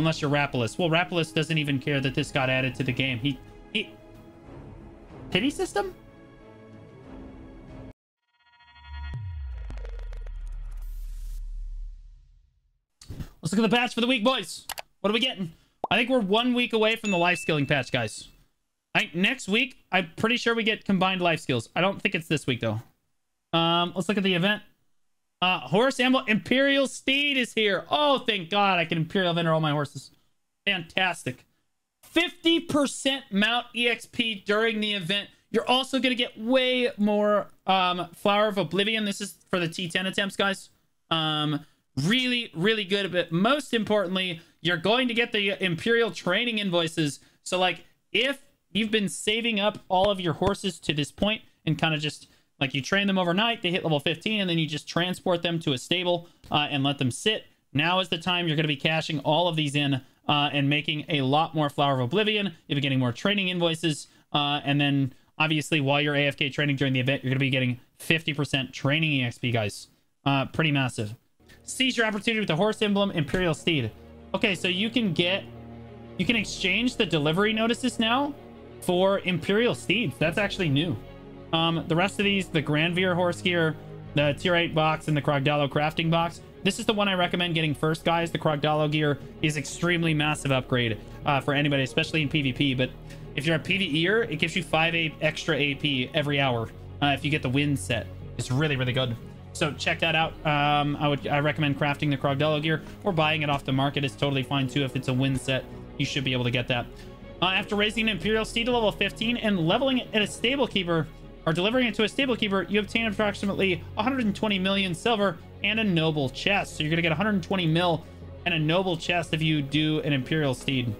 Unless you're Rapalus. Well, Rapalus doesn't even care that this got added to the game. He... Pity system? Let's look at the patch for the week, boys. What are we getting? I think we're 1 week away from the life skilling patch, guys. I think next week, I'm pretty sure we get combined life skills. I don't think it's this week, though. Let's look at the event. Horse Amble. Imperial Steed is here. Oh, thank God. I can Imperial Venter all my horses. Fantastic. 50% mount EXP during the event. You're also going to get way more Flower of Oblivion. This is for the T10 attempts, guys. Really, really good. But most importantly, you're going to get the Imperial training invoices. So, like, if you've been saving up all of your horses to this point and kind of just, like, you train them overnight, they hit level 15, and then you just transport them to a stable and let them sit. Now is the time you're going to be cashing all of these in and making a lot more Flower of Oblivion. You'll be getting more training invoices. And then, obviously, while you're AFK training during the event, you're going to be getting 50% training EXP, guys. Pretty massive. Seize your opportunity with the horse emblem, Imperial Steed. Okay, so you can get... You can exchange the delivery notices now for Imperial Steeds. That's actually new. The rest of these, the Grandvire horse gear, the tier 8 box, and the Krogdalo crafting box. This is the one I recommend getting first, guys. The Krogdalo gear is extremely massive upgrade for anybody, especially in PvP. But if you're a PvEer, it gives you 5 extra AP every hour if you get the wind set. It's really, really good. So check that out. I recommend crafting the Krogdalo gear or buying it off the market. It's totally fine too. If it's a win set, you should be able to get that. After raising an Imperial Steed to level 15 and leveling it at a stable keeper, or delivering it to a stable keeper, you obtain approximately 120 million silver and a noble chest. So you're gonna get 120 mil and a noble chest if you do an Imperial Steed.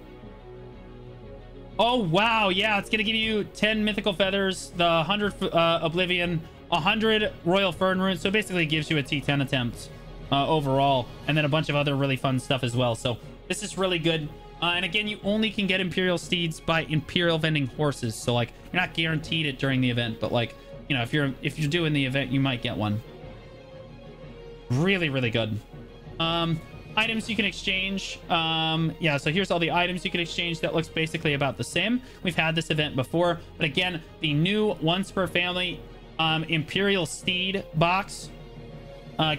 Oh wow, yeah, it's gonna give you 10 mythical feathers, the 100 Oblivion, 100 Royal Fern Rune. So basically it gives you a T10 attempt overall, and then a bunch of other really fun stuff as well. So this is really good. And again, you only can get Imperial Steeds by Imperial Vending horses. So, like, you're not guaranteed it during the event, but, like, you know, if you're doing the event, you might get one. Really, really good. Items you can exchange. Yeah, so here's all the items you can exchange. That looks basically about the same. We've had this event before, but again, the new once per family Imperial Steed box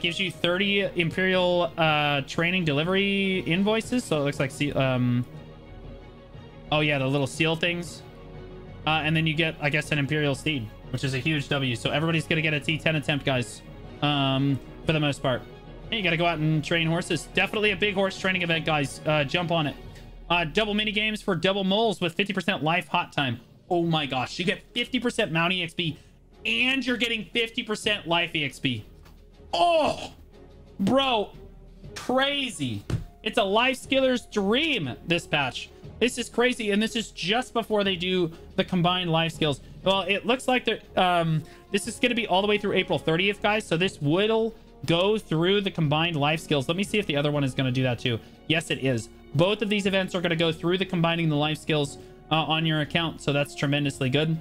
gives you 30 Imperial training delivery invoices. So it looks like oh yeah, the little seal things, and then you get, I guess, an Imperial Steed, which is a huge W. So everybody's gonna get a T10 attempt, guys, for the most part. And you gotta go out and train horses. Definitely a big horse training event, guys. Jump on it. Double mini games for double moles with 50% life hot time. Oh my gosh, you get 50% mount EXP and you're getting 50% life EXP. Oh, bro, crazy. It's a life skiller's dream, this patch. This is crazy, and this is just before they do the combined life skills. Well, it looks like this is going to be all the way through April 30th, guys, so this will go through the combined life skills. Let me see if the other one is going to do that too. Yes, it is. Both of these events are going to go through the combining the life skills on your account, so that's tremendously good.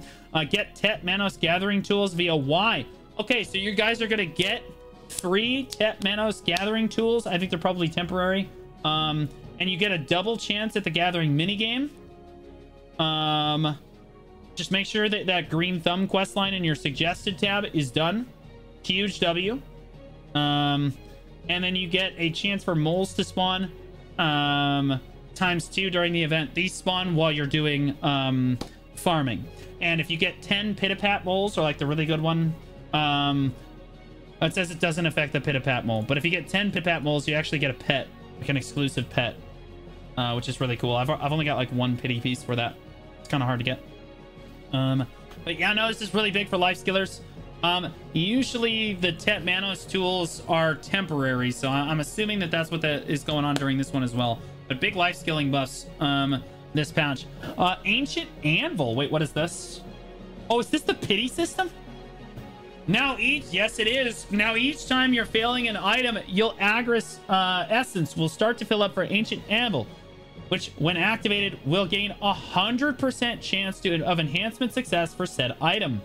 Get Tet Manos gathering tools via Y. Okay, so you guys are going to get 3 Tet Manos gathering tools. I think they're probably temporary. And you get a double chance at the gathering minigame. Just make sure that that green thumb quest line in your suggested tab is done. Huge W. And then you get a chance for moles to spawn ×2 during the event. These spawn while you're doing farming. And if you get 10 pit-a-pat moles, or like the really good one, it says it doesn't affect the pit-a-pat mole, but if you get 10 pit-a-pat moles, you actually get a pet, like an exclusive pet, which is really cool. I've only got like 1 pity piece for that. It's kind of hard to get. But yeah, no, this is really big for life skillers. Usually the Tet Manos tools are temporary, so I'm assuming that that's what that is going on during this one as well. But big life skilling buffs this patch. Ancient Anvil. Wait, what is this? Oh, is this the pity system? Yes, it is. Now each time you're failing an item, you'll Agris essence will start to fill up for Ancient Anvil, which when activated will gain 100% chance of enhancement success for said item.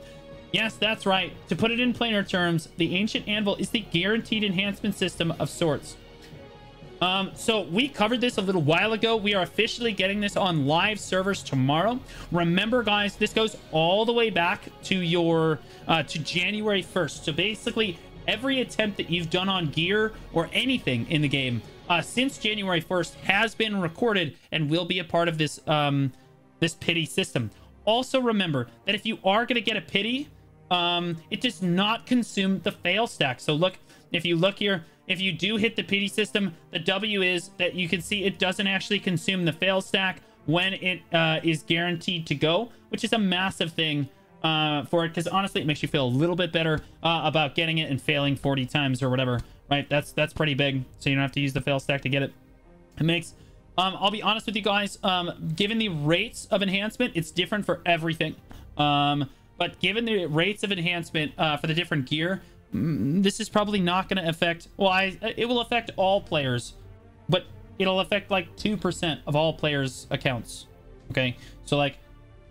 Yes, that's right. To put it in plainer terms, the Ancient Anvil is the guaranteed enhancement system of sorts. So we covered this a little while ago. We are officially getting this on live servers tomorrow. Remember, guys, this goes all the way back to your to January 1st. So basically every attempt that you've done on gear or anything in the game since January 1st has been recorded and will be a part of this this pity system. Also remember that if you are going to get a pity, it does not consume the fail stack. So look, if you look here, if you do hit the pity system, the W is that you can see it doesn't actually consume the fail stack when it is guaranteed to go, which is a massive thing for it, because honestly it makes you feel a little bit better about getting it and failing 40 times or whatever, right? That's pretty big, so you don't have to use the fail stack to get it. It makes I'll be honest with you guys, given the rates of enhancement, it's different for everything. But given the rates of enhancement for the different gear, this is probably not going to affect, well, it will affect all players, but it'll affect like 2% of all players' accounts. Okay, so like,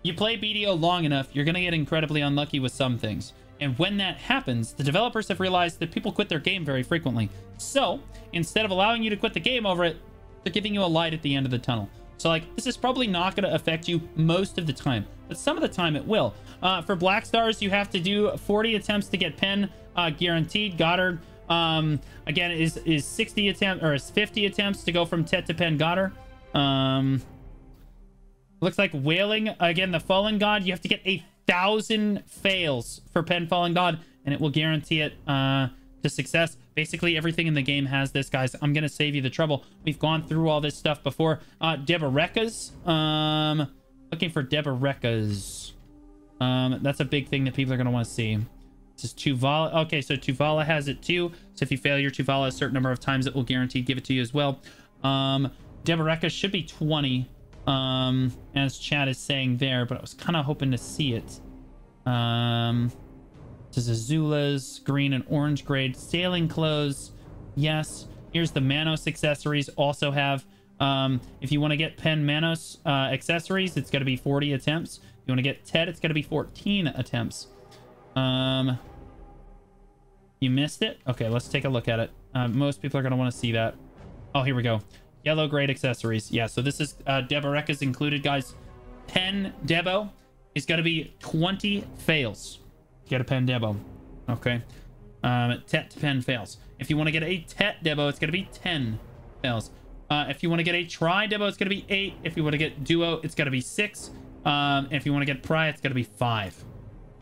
you play BDO long enough, you're going to get incredibly unlucky with some things. And when that happens, the developers have realized that people quit their game very frequently. So instead of allowing you to quit the game over it, they're giving you a light at the end of the tunnel. So like, this is probably not going to affect you most of the time, but some of the time it will. For Black Stars, you have to do 40 attempts to get Pen guaranteed. Goddard, again, is 60 attempts or is 50 attempts to go from Tet to Pen Goddard. Looks like Wailing, again, the Fallen God, you have to get 1,000 fails for Pen Fallen God, and it will guarantee it to success. Basically everything in the game has this, guys. I'm gonna save you the trouble. We've gone through all this stuff before. Deboreka's, looking for Deboreka's. That's a big thing that people are gonna want to see. This is Tuvala. Okay, so Tuvala has it too. So if you fail your Tuvala a certain number of times, it will guarantee give it to you as well. Deboreka should be 20, as chat is saying there, but I was kind of hoping to see it. This is Azula's green and orange grade sailing clothes. Yes, here's the Manos accessories. Also have, if you want to get Pen Manos accessories, it's going to be 40 attempts. If you want to get Tet, it's going to be 14 attempts. You missed it. Okay, let's take a look at it. Most people are going to want to see that. Oh, here we go. Yellow grade accessories. Yeah, so this is Deboreka's included, guys. Pen Debo is going to be 20 fails. Get a Pen Debo. Okay. Tet to Pen fails. If you want to get a Tet Debo, it's going to be 10 fails. If you want to get a Tri Debo, it's going to be 8. If you want to get Duo, it's going to be 6. If you want to get Pri, it's going to be 5.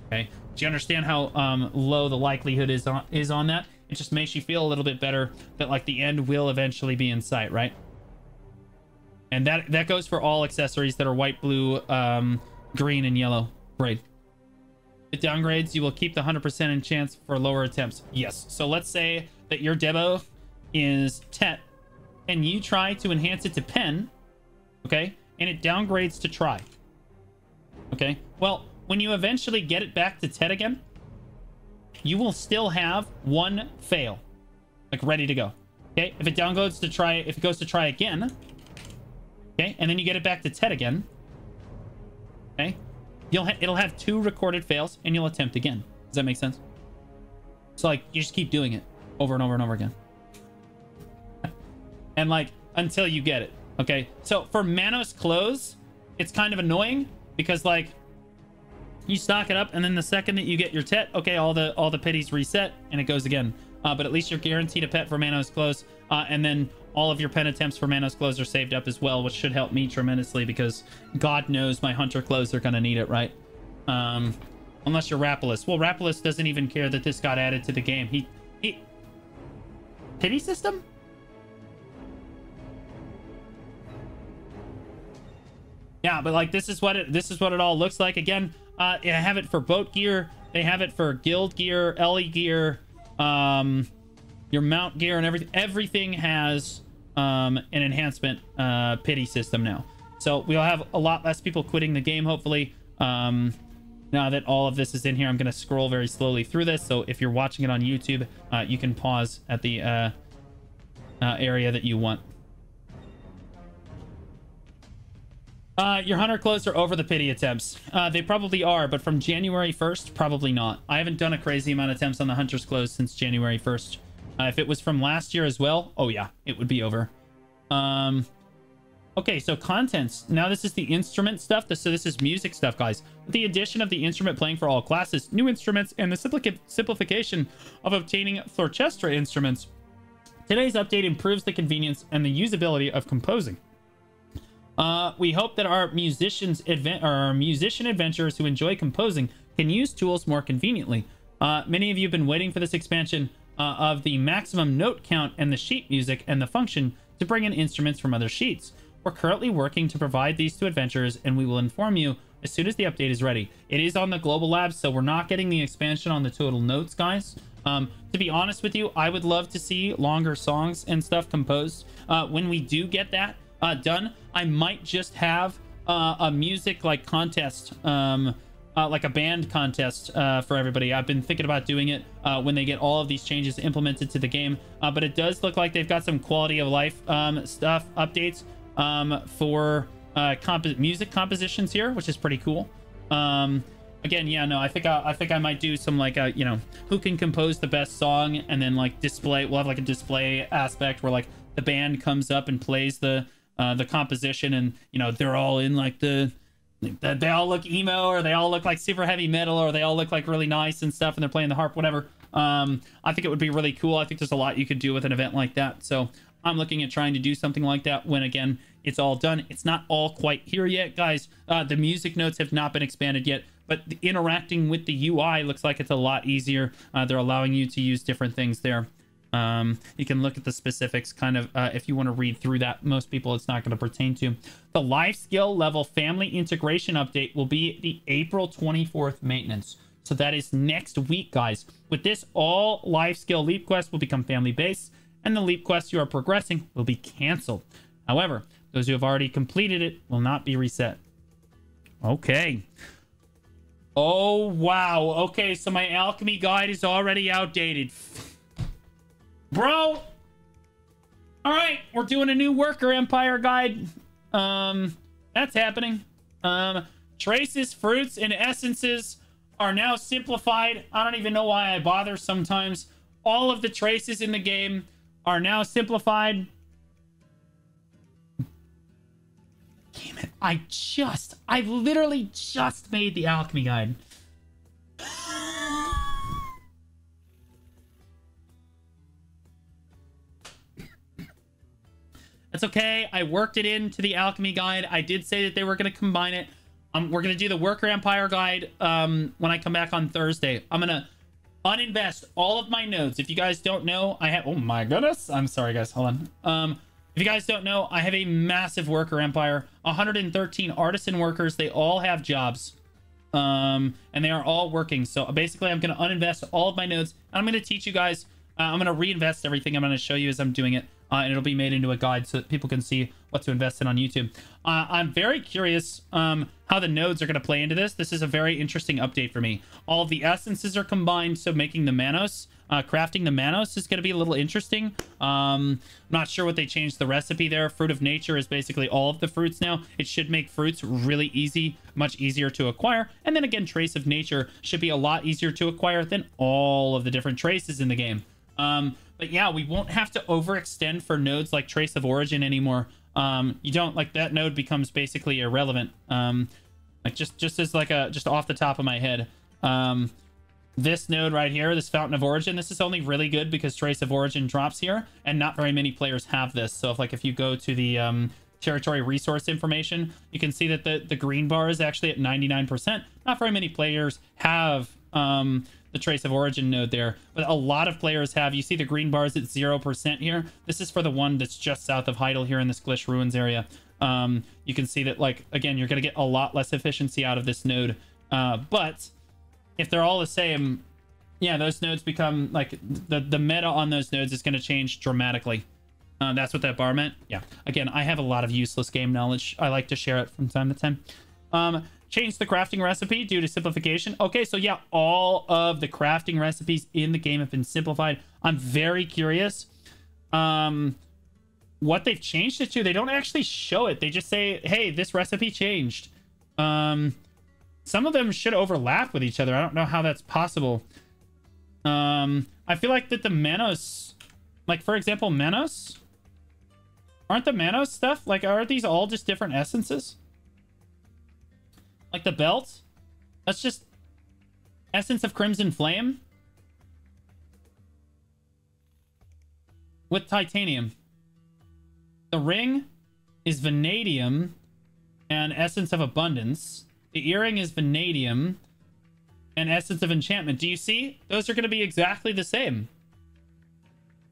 Okay. Do you understand how low the likelihood is on that? It just makes you feel a little bit better that like the end will eventually be in sight, right? And that goes for all accessories that are white, blue, green, and yellow. Great. Downgrades, you will keep the 100% in chance for lower attempts. Yes, so let's say that your Debo is Tet and you try to enhance it to Pen, okay, and it downgrades to Try. Okay, well, when you eventually get it back to Tet again, you will still have one fail like ready to go. Okay, if it downloads to Try, if it goes to Try again, okay, and then you get it back to Tet again, okay, it'll have 2 recorded fails and you'll attempt again. Does that make sense? So like, you just keep doing it over and over and over again and like until you get it. Okay, so for Manos clothes, it's kind of annoying because like you stock it up and then the second that you get your Tet, okay, all the pities reset and it goes again, but at least you're guaranteed a pet for Manos clothes, and then all of your Pen attempts for Manos clothes are saved up as well, which should help me tremendously because God knows my hunter clothes are going to need it, right? Unless you're Rapalus. Well, Rapalus doesn't even care that this got added to the game. He pity system? Yeah, but like this is what it all looks like. Again, I have it for boat gear. They have it for guild gear, LE gear, your mount gear, and everything. Everything has an enhancement pity system now, so we'll have a lot less people quitting the game, hopefully, now that all of this is in here. I'm going to scroll very slowly through this, so if you're watching it on YouTube, you can pause at the area that you want. Your hunter clothes are over the pity attempts. They probably are, but from January 1st, probably not. I haven't done a crazy amount of attempts on the hunter's clothes since January 1st. If it was from last year as well, oh yeah, it would be over. Okay, so contents. Now this is the instrument stuff. So this is music stuff, guys. With the addition of the instrument playing for all classes, new instruments, and the simplification of obtaining Florchestra instruments, today's update improves the convenience and the usability of composing. We hope that our musician adventurers who enjoy composing can use tools more conveniently. Many of you have been waiting for this expansion of the maximum note count and the sheet music and the function to bring in instruments from other sheets. We're currently working to provide these to adventurers, and we will inform you as soon as the update is ready. It is on the global lab, so we're not getting the expansion on the total notes, guys. To be honest with you, I would love to see longer songs and stuff composed. When we do get that done, I might just have a music like contest, like a band contest for everybody. I've been thinking about doing it when they get all of these changes implemented to the game, but it does look like they've got some quality of life stuff updates for music compositions here, which is pretty cool. Again, yeah, no, I think I might do some like you know, who can compose the best song, and then like display. We'll have like a display aspect where like the band comes up and plays the composition, and you know they're all in like the. They all look emo, or they all look like super heavy metal, or they all look like really nice and stuff, and they're playing the harp, whatever. I think it would be really cool. I think there's a lot you could do with an event like that, so I'm looking at trying to do something like that when, again, it's all done. It's not all quite here yet, guys. The music notes have not been expanded yet, but the interacting with the UI looks like it's a lot easier. They're allowing you to use different things there. You can look at the specifics kind of if you want to read through that. Most people it's not going to pertain to. The life skill level family integration update will be the April 24th maintenance. So that is next week, guys. With this, all life skill leap quests will become family based, and the leap quests you are progressing will be canceled. However, those who have already completed it will not be reset. Okay. Oh, wow. Okay, so my alchemy guide is already outdated. Bro, all right, we're doing a new worker empire guide. That's happening. Traces, fruits, and essences are now simplified. I don't even know why I bother sometimes. All of the traces in the game are now simplified. Damn it, I literally just made the alchemy guide. That's okay. I worked it into the alchemy guide. I did say that they were going to combine it. We're going to do the worker empire guide when I come back on Thursday. I'm going to uninvest all of my nodes. If you guys don't know, I have... Oh my goodness. I'm sorry, guys. Hold on. If you guys don't know, I have a massive worker empire. 113 artisan workers. They all have jobs. And they are all working. So basically, I'm going to uninvest all of my nodes. And I'm going to teach you guys. I'm going to reinvest everything. I'm going to show you as I'm doing it. And it'll be made into a guide so that people can see what to invest in on YouTube. I'm very curious how the nodes are going to play into this. This is a very interesting update for me. All of the essences are combined, so making the Manos, crafting the Manos is going to be a little interesting. I'm not sure what they changed the recipe there. Fruit of Nature is basically all of the fruits now. It should make fruits really easy, much easier to acquire. And then again, Trace of Nature should be a lot easier to acquire than all of the different traces in the game. But yeah, we won't have to overextend for nodes like Trace of Origin anymore. You don't like that node becomes basically irrelevant. Like just as like a just off the top of my head, this node right here, this Fountain of Origin, this is only really good because Trace of Origin drops here, and not very many players have this. So if you go to the territory resource information, you can see that the green bar is actually at 99%. Not very many players have the Trace of Origin node there, but a lot of players have. You see the green bars at 0% here. This is for the one that's just south of Heidel here in this Glish Ruins area. You can see that, like, again, you're going to get a lot less efficiency out of this node. But if they're all the same, yeah, those nodes become like the meta on those nodes is going to change dramatically. That's what that bar meant. Yeah. Again, I have a lot of useless game knowledge. I like to share it from time to time. Change the crafting recipe due to simplification. Okay, so yeah, all of the crafting recipes in the game have been simplified. I'm very curious what they've changed it to. They don't actually show it. They just say, hey, this recipe changed. Some of them should overlap with each other. I don't know how that's possible. I feel like that the Manos Like, for example, Manos? Aren't the Manos stuff, like, are these all just different essences? Like the belt? That's just essence of Crimson Flame? With titanium. The ring is vanadium and essence of abundance. The earring is vanadium and essence of enchantment. Do you see? Those are going to be exactly the same.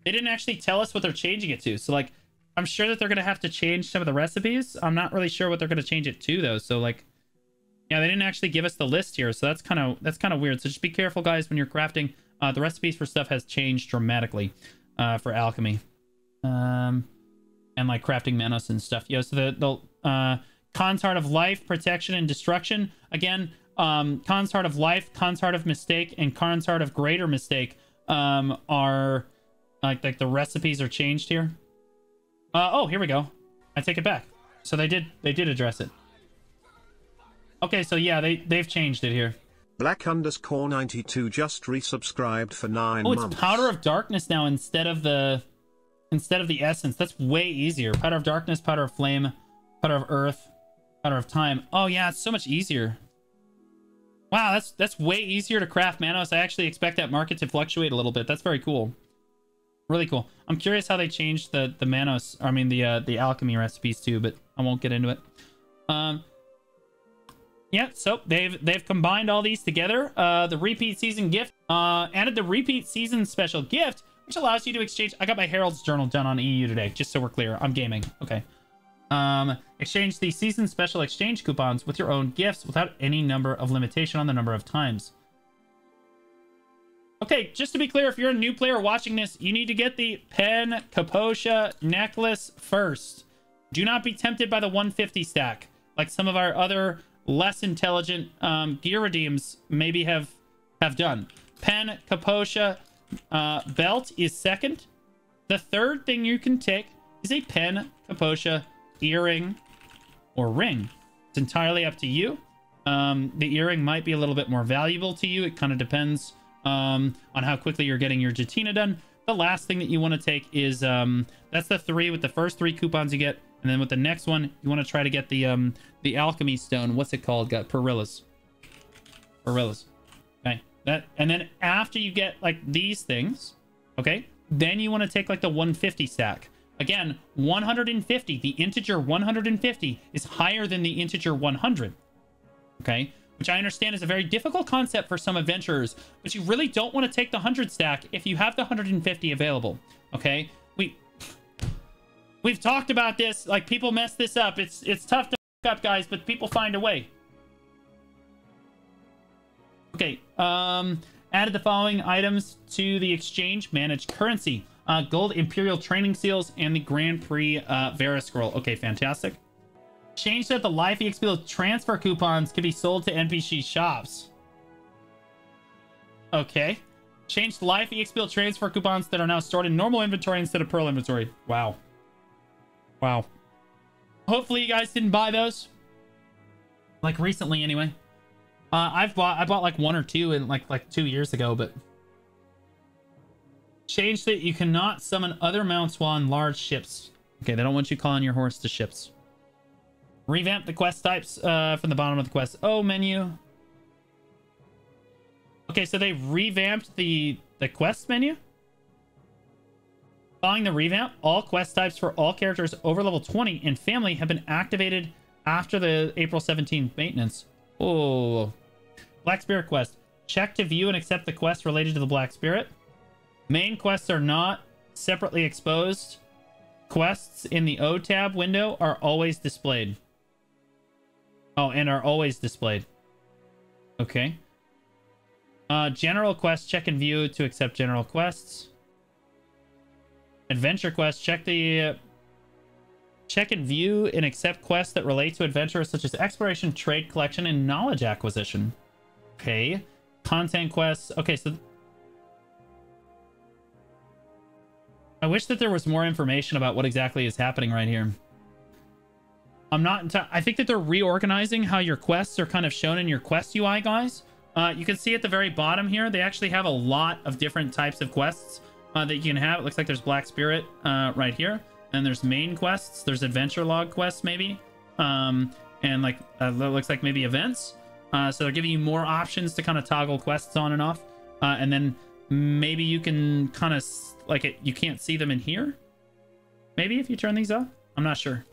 They didn't actually tell us what they're changing it to. So, like, I'm sure that they're going to have to change some of the recipes. I'm not really sure what they're going to change it to, though. So, like, yeah, they didn't actually give us the list here. So that's kind of weird. So just be careful, guys, when you're crafting. The recipes for stuff has changed dramatically for alchemy. And, like, crafting Manos and stuff. Yeah, so the Khan's Heart of Life, Protection, and Destruction. Again, Khan's Heart of Life, Khan's Heart of Mistake, and Khan's Heart of Greater Mistake are... Like the recipes are changed here. Oh, here we go. I take it back. So they did address it. Okay, so yeah, they've changed it here. Black_92 just resubscribed for 9 months. Oh, it's Powder of Darkness now instead of the essence. That's way easier. Powder of Darkness, Powder of Flame, Powder of Earth, Powder of Time. Oh yeah, it's so much easier. Wow, that's way easier to craft Manos. I actually expect that market to fluctuate a little bit. That's very cool. Really cool. I'm curious how they changed the Manos, I mean the alchemy recipes too, but I won't get into it. Yeah, so they've combined all these together. The repeat season gift added the repeat season special gift, which allows you to exchange. I got my Herald's Journal done on EU today, just so we're clear. I'm gaming. Okay. Exchange the season special exchange coupons with your own gifts without any number of limitation on the number of times. Okay, just to be clear, if you're a new player watching this, you need to get the Pen Kaposia necklace first. Do not be tempted by the 150 stack. Like some of our other less intelligent gear redeems maybe have done. Pen Kaposia belt is second. The third thing you can take is a Pen Kaposia earring or ring. It's entirely up to you. The earring might be a little bit more valuable to you. It kind of depends on how quickly you're getting your Jatina done. The last thing that you want to take is that's the three with the first three coupons you get, and then with the next one you want to try to get the alchemy stone. What's it called? Got Perillas. Okay, that, and then after you get like these things, okay, then you want to take like the 150 stack. Again, 150, the integer 150 is higher than the integer 100, okay, which I understand is a very difficult concept for some adventurers, but you really don't want to take the 100 stack if you have the 150 available, okay? We've talked about this. Like, people mess this up. It's tough to fuck up, guys, but people find a way. Okay, added the following items to the exchange managed currency. Gold Imperial Training Seals and the Grand Prix Vera Scroll. Okay, fantastic. Change that the Life EXP transfer coupons can be sold to NPC shops. Okay. Change the Life EXP transfer coupons that are now stored in normal inventory instead of Pearl inventory. Wow. Wow. Hopefully you guys didn't buy those. Like recently, anyway. I bought like one or two in like 2 years ago, but change that you cannot summon other mounts while on large ships. Okay, they don't want you calling your horse to ships. Revamp the quest types from the bottom of the quest menu. Okay, so they revamped the quest menu. Following the revamp, all quest types for all characters over level 20 and family have been activated after the April 17th maintenance. Oh, Black Spirit quest. Check to view and accept the quest related to the Black Spirit. Main quests are not separately exposed. Quests in the O tab window are always displayed. Oh, and are always displayed. Okay. General quests, check and view to accept general quests. Adventure quests, check and view and accept quests that relate to adventures such as exploration, trade, collection, and knowledge acquisition. Okay. Content quests. Okay, so I wish that there was more information about what exactly is happening right here. I think that they're reorganizing how your quests are kind of shown in your quest UI, guys. You can see at the very bottom here, they actually have a lot of different types of quests. that you can have. It looks like there's Black Spirit right here, and there's main quests, there's adventure log quests maybe, and like looks like maybe events. So they're giving you more options to kind of toggle quests on and off, and then maybe you can kind of like it. You can't see them in here. Maybe if you turn these up, I'm not sure.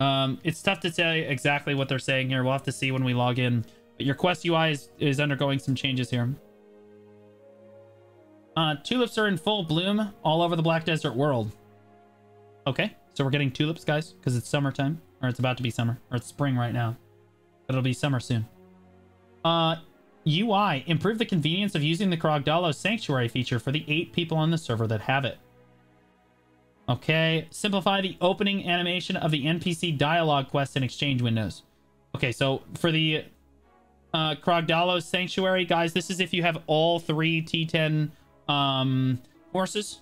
It's tough to say exactly what they're saying here. We'll have to see when we log in. But your quest UI is undergoing some changes here. Tulips are in full bloom all over the Black Desert world. Okay, so we're getting tulips, guys, because it's summertime, or it's about to be summer, or it's spring right now. But it'll be summer soon. UI, improve the convenience of using the Krogdalo Sanctuary feature for the 8 people on the server that have it. Okay, simplify the opening animation of the NPC dialogue quests and exchange windows. Okay, so for the Krogdalo Sanctuary, guys, this is if you have all 3 T10 horses.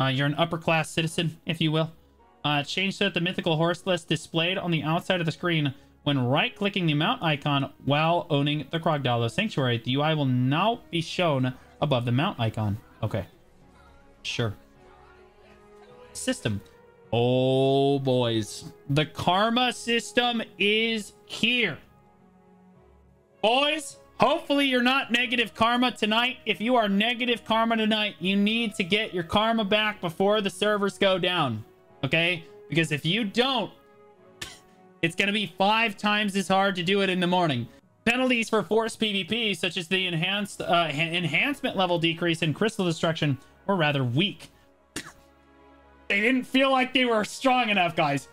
You're an upper class citizen, if you will. Change so that the mythical horse list displayed on the outside of the screen when right clicking the mount icon while owning the Krogdalo Sanctuary. The UI will now be shown above the mount icon. Okay, sure. System. Oh boys, the karma system is here, boys. Hopefully you're not negative karma tonight. If you are negative karma tonight, you need to get your karma back before the servers go down, okay? Because if you don't, it's gonna be 5 times as hard to do it in the morning. Penalties for forced PvP, such as the enhanced enhancement level decrease and crystal destruction, were rather weak. They didn't feel like they were strong enough, guys.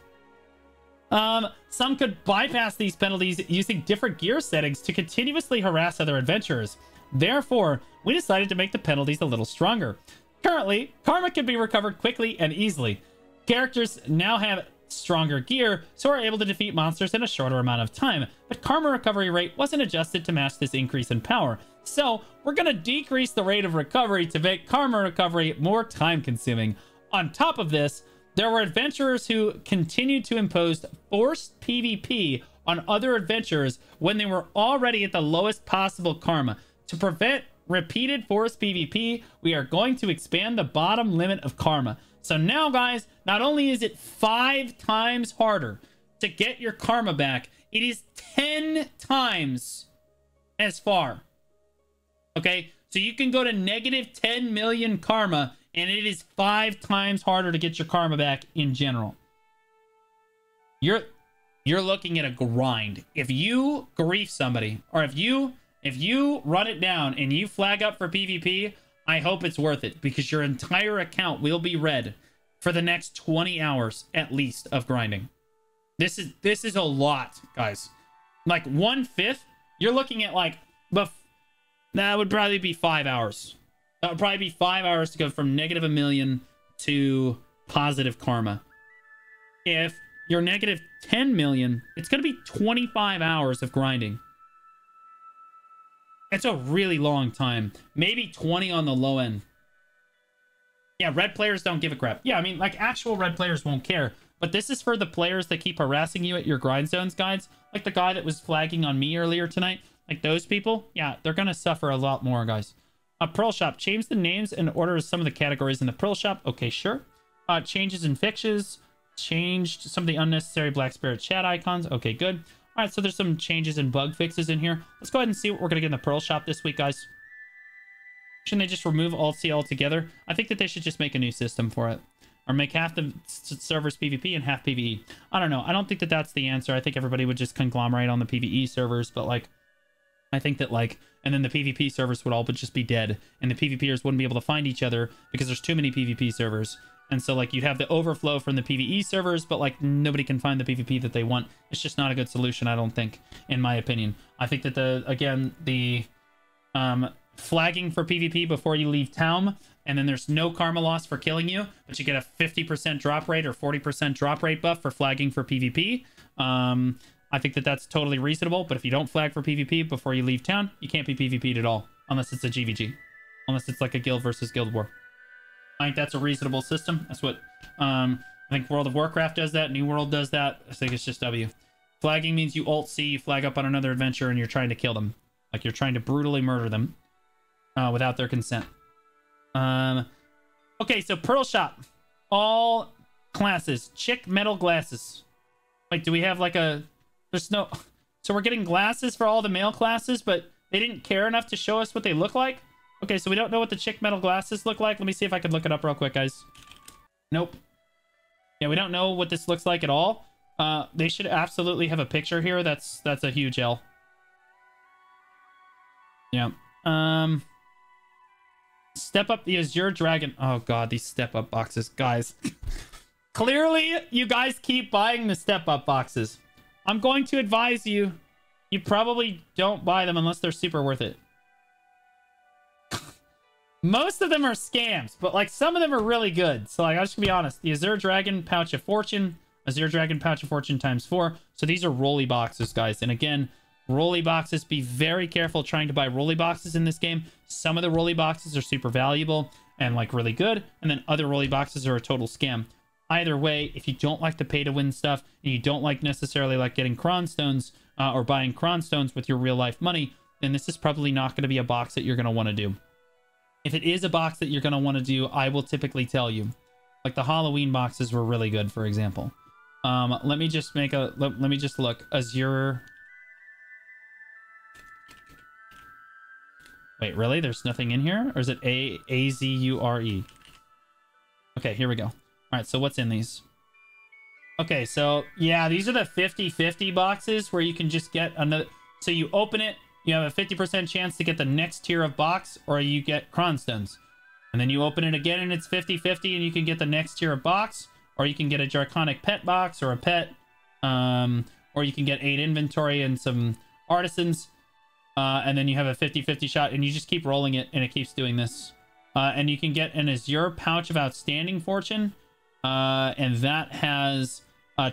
Some could bypass these penalties using different gear settings to continuously harass other adventurers. Therefore, we decided to make the penalties a little stronger. Currently, karma can be recovered quickly and easily. Characters now have stronger gear, so are able to defeat monsters in a shorter amount of time. But karma recovery rate wasn't adjusted to match this increase in power. So we're going to decrease the rate of recovery to make karma recovery more time-consuming. On top of this, there were adventurers who continued to impose forced PvP on other adventurers when they were already at the lowest possible karma. To prevent repeated forced PvP, we are going to expand the bottom limit of karma. So now, guys, not only is it 5 times harder to get your karma back, it is 10 times as far. Okay, so you can go to negative 10 million karma, and it is 5 times harder to get your karma back in general. You're looking at a grind. If you grief somebody, or if you run it down and you flag up for PvP, I hope it's worth it, because your entire account will be red for the next 20 hours at least of grinding. This is a lot, guys. Like 1/5, you're looking at like that would probably be 5 hours. That would probably be 5 hours to go from negative a million to positive karma. If you're negative 10 million, it's going to be 25 hours of grinding. It's a really long time. Maybe 20 on the low end. Yeah, red players don't give a crap. Yeah, I mean, like actual red players won't care. But this is for the players that keep harassing you at your grind zones, guys. Like the guy that was flagging on me earlier tonight. Like those people. Yeah, they're going to suffer a lot more, guys. Pearl Shop. Change the names and order of some of the categories in the Pearl Shop. Okay, sure. Changes and fixes. Changed some of the unnecessary Black Spirit chat icons. Okay, good. All right, so there's some changes and bug fixes in here. Let's go ahead and see what we're going to get in the Pearl Shop this week, guys. Shouldn't they just remove Alt-C altogether? I think that they should just make a new system for it. Or make half the servers PvP and half PvE. I don't know. I don't think that that's the answer. I think everybody would just conglomerate on the PvE servers, but like... I think that like, and then the PvP servers would all but just be dead, and the PvPers wouldn't be able to find each other because there's too many PvP servers. And so like you'd have the overflow from the PvE servers, but like nobody can find the PvP that they want. It's just not a good solution, I don't think, in my opinion. I think that the flagging for PvP before you leave town, and then there's no karma loss for killing you, but you get a 50% drop rate or 40% drop rate buff for flagging for PvP. I think that that's totally reasonable, but if you don't flag for PvP before you leave town, you can't be PvP'd at all, unless it's a GVG. Unless it's like a guild versus guild war. I think that's a reasonable system. That's what, I think World of Warcraft does that, New World does that. I think it's just W. Flagging means you Alt-C, you flag up on another adventurer, and you're trying to kill them. Like, you're trying to brutally murder them without their consent. Okay, so Pearl Shop. All classes. Chick metal glasses. Wait, do we have like a... There's no... So we're getting glasses for all the male classes, but they didn't care enough to show us what they look like? Okay, so we don't know what the chick metal glasses look like. Let me see if I can look it up real quick, guys. Nope. Yeah, we don't know what this looks like at all. They should absolutely have a picture here. That's a huge L. Yeah. Step up the Azure Dragon. Oh god, these step up boxes, guys. Clearly, you guys keep buying the step up boxes. I'm going to advise you, you probably don't buy them unless they're super worth it. Most of them are scams, but like some of them are really good. So like, I'm just gonna be honest. The Azure Dragon Pouch of Fortune. Azure Dragon Pouch of Fortune ×4. So these are rolly boxes, guys. And again, rolly boxes, be very careful trying to buy rolly boxes in this game. Some of the rolly boxes are super valuable and like really good. And then other rolly boxes are a total scam. Either way, if you don't like the pay to win stuff, and you don't like necessarily like getting cronstones or buying cronstones with your real life money, then this is probably not going to be a box that you're going to want to do. If it is a box that you're going to want to do, I will typically tell you. Like the Halloween boxes were really good, for example. Let me just make a... Let me just look. Azure... Wait, really? There's nothing in here? Or is it A-Z-U-R-E? Okay, here we go. Alright, so what's in these? Okay, so... Yeah, these are the 50-50 boxes where you can just get another... So you open it, you have a 50% chance to get the next tier of box, or you get cronstones. And then you open it again and it's 50-50 and you can get the next tier of box, or you can get a Draconic pet box or a pet, or you can get 8 inventory and some artisans, and then you have a 50-50 shot, and you just keep rolling it, and it keeps doing this. And you can get an Azure Pouch of Outstanding Fortune, and that has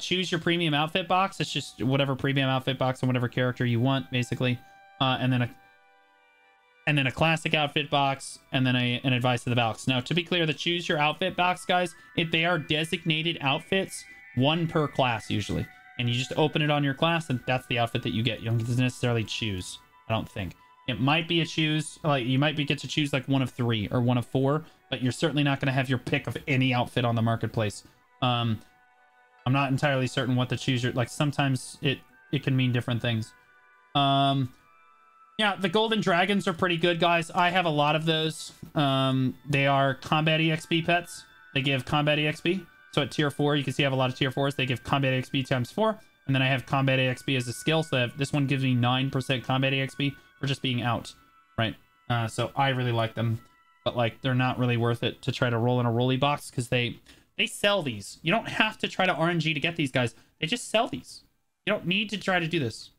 choose your premium outfit box. It's just whatever premium outfit box and whatever character you want, basically, and then a classic outfit box, and then an advice to the box. Now, to be clear, the choose your outfit box, guys, if they are designated outfits, one per class usually, and you just open it on your class, and that's the outfit that you get. You don't necessarily choose. I don't think it might be a choose. Like you might be get to choose like 1 of 3 or 1 of 4, but you're certainly not going to have your pick of any outfit on the marketplace. I'm not entirely certain what the choose your like. Sometimes it can mean different things. Yeah, the golden dragons are pretty good, guys. I have a lot of those. They are combat EXP pets. They give combat EXP. So at tier 4, you can see I have a lot of tier 4s. They give combat EXP ×4. And then I have combat EXP as a skill. So this one gives me 9% combat EXP for just being out, right? So I really like them. But, like, they're not really worth it to try to roll in a rolly box because they sell these. You don't have to try to RNG to get these, guys. They just sell these. You don't need to try to do this.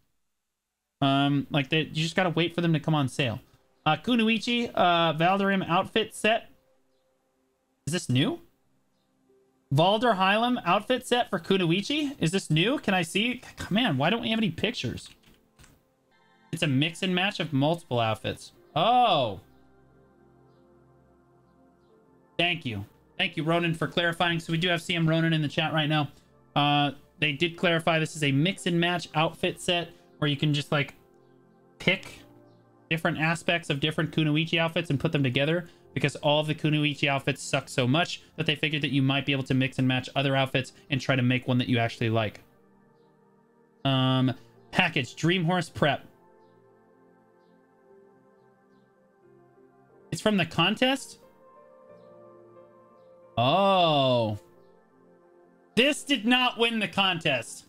Like that, you just gotta wait for them to come on sale. Kunuichi, Valderham outfit set. Is this new? Valderham outfit set for Kunuichi. Is this new? Can I see? Man, why don't we have any pictures? It's a mix and match of multiple outfits. Oh. Thank you. Thank you, Ronan, for clarifying. So we do have CM Ronan in the chat right now. They did clarify this is a mix and match outfit set, where you can just like pick different aspects of different Kunuichi outfits and put them together, because all of the Kunuichi outfits suck so much that they figured that you might be able to mix and match other outfits and try to make one that you actually like. Package Dream Horse Prep. It's from the contest? Oh. This did not win the contest.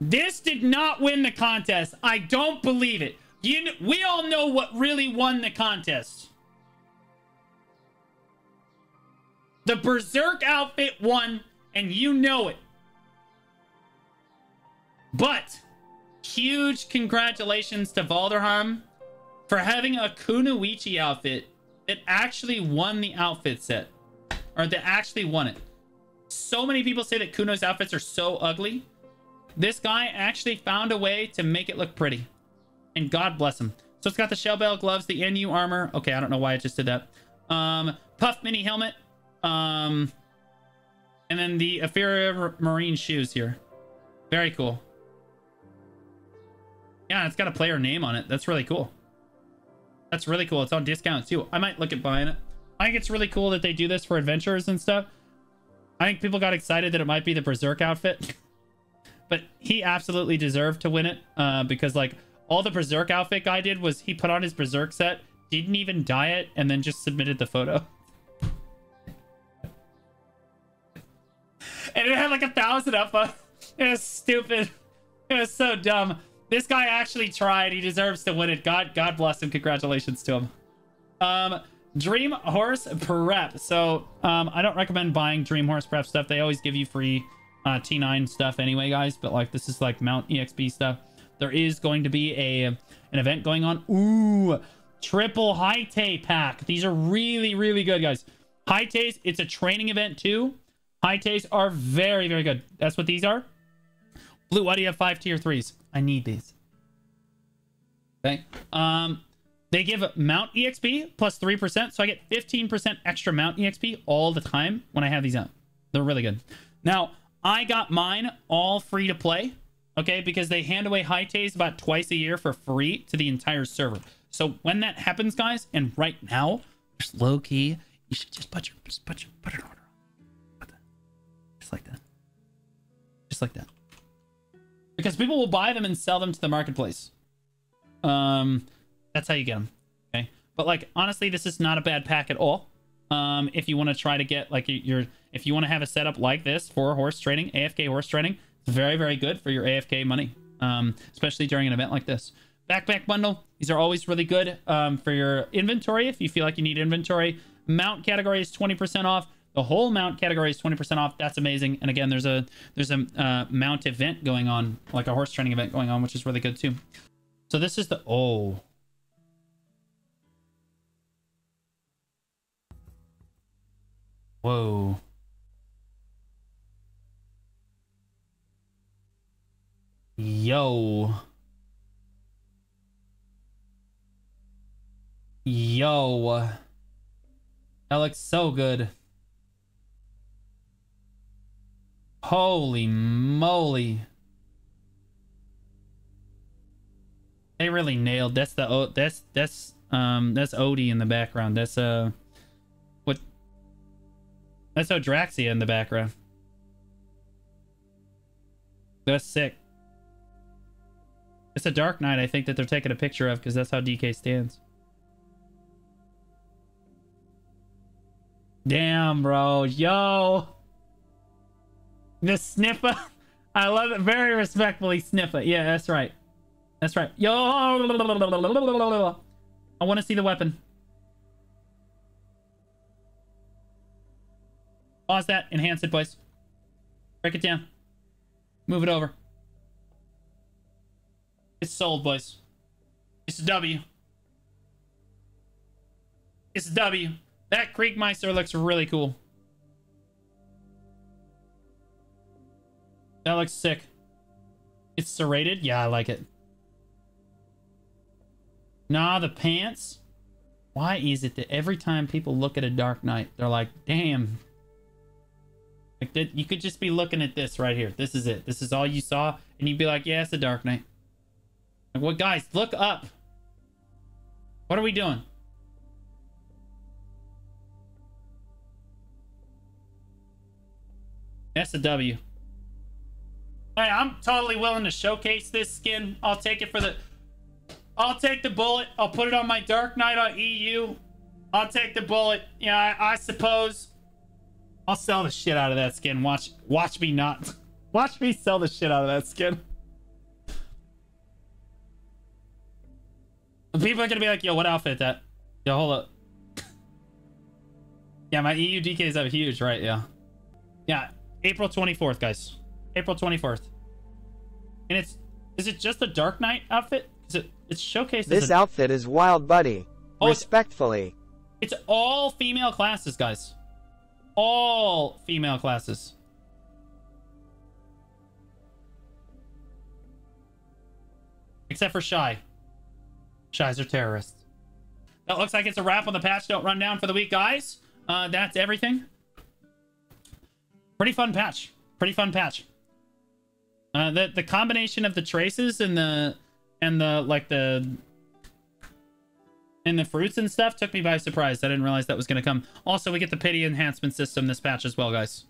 This did not win the contest. I don't believe it. We all know what really won the contest. The Berserk outfit won, and you know it. But huge congratulations to Valderham for having a Kunuichi outfit that actually won the outfit set, or that actually won it. So many people say that Kuno's outfits are so ugly. This guy actually found a way to make it look pretty, and God bless him. So it's got the shell bell gloves, the NU armor. Okay, I don't know why I just did that. Puff mini helmet, and then the inferior marine shoes here. Very cool. Yeah, it's got a player name on it. That's really cool. That's really cool. It's on discount too. I might look at buying it. I think it's really cool that they do this for adventurers and stuff. I think people got excited that it might be the Berserk outfit. But he absolutely deserved to win it, because like all the Berserk outfit guy did was he put on his Berserk set, didn't even dye it, and then just submitted the photo. And it had like 1,000 up. It was stupid. It was so dumb. This guy actually tried. He deserves to win it. God bless him. Congratulations to him. Dream Horse Prep. So I don't recommend buying Dream Horse Prep stuff. They always give you free T9 stuff anyway, guys. But like this is like Mount EXP stuff. There is going to be an event going on. Ooh, triple Hi-Tae pack. These are really good, guys. Hi-Taes, it's a training event too. Hi-Taes are very good. That's what these are. Blue, why do you have 5 tier 3s? I need these. Okay. They give Mount EXP plus 3%. So I get 15% extra Mount EXP all the time when I have these out. They're really good. Now, I got mine all free to play. Okay, because they hand away Hi-Taes about twice a year for free to the entire server. So when that happens, guys, and right now, there's low key. You should just put an order on. Just like that. Just like that. Because people will buy them and sell them to the marketplace. That's how you get them. Okay. But like, honestly, this is not a bad pack at all. If you want to try to get like if you want to have a setup like this for horse training, AFK horse training, it's very good for your AFK money. Especially during an event like this. Backpack bundle. These are always really good for your inventory. If you feel like you need inventory, mount category is 20% off. The whole mount category is 20% off. That's amazing. And again, there's a mount event going on, like a horse training event going on, which is really good too. So this is the, oh. Whoa. Yo. Yo. That looks so good. Holy moly. They really nailed. That's the that's Odie in the background. That's that's Odraxia in the background. That's sick. It's a Dark Knight, I think, that they're taking a picture of, because that's how DK stands. Damn, bro. Yo. The Sniffa, I love it. Very respectfully, Sniffa. Yeah, that's right. That's right. Yo, I want to see the weapon. Pause that. Enhance it, boys. Break it down. Move it over. It's sold, boys. It's a W. It's a W. That Kriegmeister looks really cool. That looks sick. It's serrated. Yeah, I like it. Nah, the pants. Why is it that every time people look at a Dark Knight, they're like, damn. Like that, you could just be looking at this right here. This is it. This is all you saw. And you'd be like, yeah, it's a Dark Knight. Like, well, guys, look up. What are we doing? That's a W. Hey, I'm totally willing to showcase this skin. I'll take it for the... I'll take the bullet. I'll put it on my Dark Knight on EU. I'll take the bullet. Yeah, I suppose. I'll sell the shit out of that skin. Watch me not. Watch me sell the shit out of that skin. People are going to be like, yo, what outfit is that? Yo, hold up. Yeah, my EU DKs are huge, right? Yeah. Yeah, April 24th, guys. April 24th. And it's... Is it just a Dark Knight outfit? Is it, it's showcased this as a... outfit is wild, buddy. Oh, respectfully. It's all female classes, guys. All female classes. Except for Shy. Shies are terrorists. That looks like it's a wrap on the patch note rundown for the week, guys. That's everything. Pretty fun patch. Pretty fun patch. The combination of the traces and the like the and the fruits and stuff took me by surprise. I didn't realize that was going to come. Also, we get the pity enhancement system this patch as well, guys.